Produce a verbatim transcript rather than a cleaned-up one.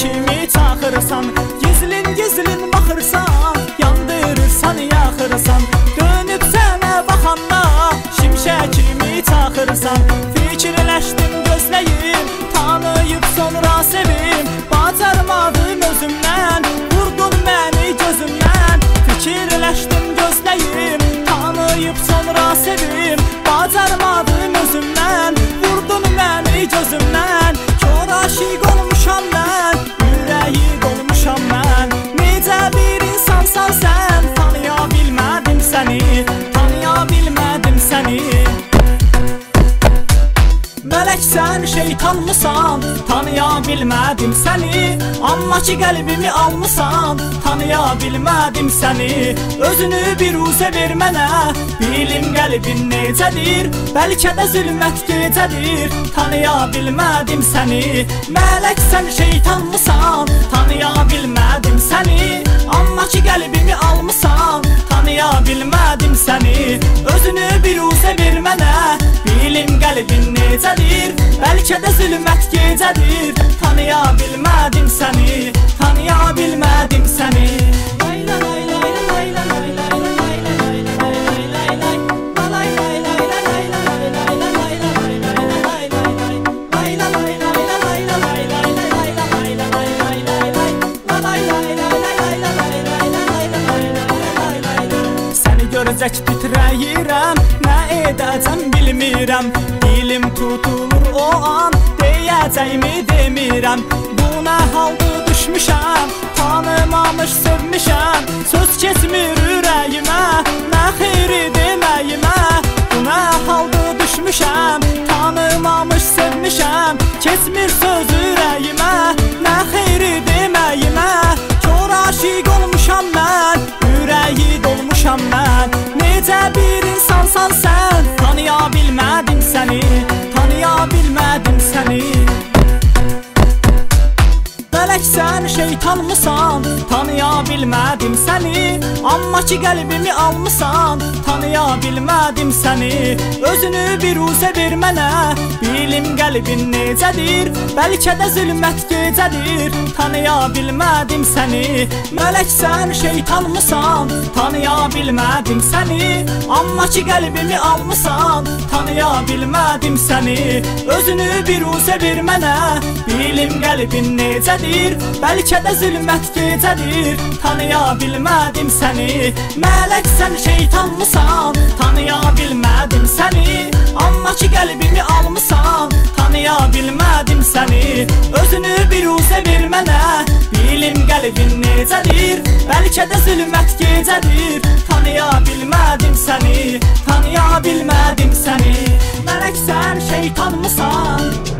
kimi çağırırsan, gizlin gizlin baxırsan, yandırırsan yaxırsan, dönüb sənə baxanda şimşək kimi çağırırsan. Fikirləşdim gözləyim, tanıyıb sonra sevim, bacarmadım özümdən, vurdun məni gözümdən. Fikirləşdim gözləyim, tanıyıb sonra sevim, bacarmadım özümdən, vurdun məni gözümdən. Kör aşiq olmuşam mən, ürəyik olmuşam mən, necə bir insansan sən, tanıya bilmədim səni, tanıya bilmədim səni. Mələksən, şeytanmısan, tanıya bilmədim səni, amma ki qəlbimi almısan, tanıya bilmədim səni. Özünü bir uzə ver mənə, bilim qəlbin necədir, bəlkə də zülmət gecədir, tanıya bilmədim səni. Mələksən, şeytanmısan, tanıya bilmədim səni, amma ki qəlbimi almısan, tanıya bilmədim səni. Özünü bir uzə ver mənə, bilim qəlbin necədir, bəlkə də zülmət gecədir, tanıya bilmədim səni, tanıya bilmədim səni. Səni görəcək titrəyirəm, nə edəcəm bilmirəm, dilim tutulur o an, deyəcəkmi demirəm. Bu nə halda düşmüşəm, tanımamış sevmişəm, söz keçmir ürəyimə, nə xeyri deməyimə. Bu nə halda düşmüşəm, tanımamış sevmişəm, keçmir söz ürəyimə, nə xeyri deməyimə. Kör aşiq olmuşam mən, ürəyi dolmuşam mən, necə bir insansan sən, tanıya bilmədim səni, tanıya bilmədim səni. Bələksən, şeytanmısan, tanıya bilmədim səni, amma ki qəlbimi almısan, tanıya bilmədim səni. Özünü bir uzə ver mənə, bilim qəlbin necədir, bəlkə də zülmət gecədir, tanıya bilmədim səni. Mələksən, şeytanmısan, tanıya bilmədim səni, amma ki qəlbimi almısan, tanıya bilmədim səni. Özünü bir uzə ver mənə, bilim qəlbin necədir, bəlkə də zülmət gecədir, tanıya bilmədim səni. Mələksən, şeytanmısan, tanıya bilmədim səni, amma ki qəlbimi almısan, tanıya bilmədim səni. Özünü bir uzə ver mənə, bilim qəlbin necədir, bəlkə də zülmət gecədir, tanıya bilmədim səni, tanıya bilmədim səni. Mələksən, şeytanmısan.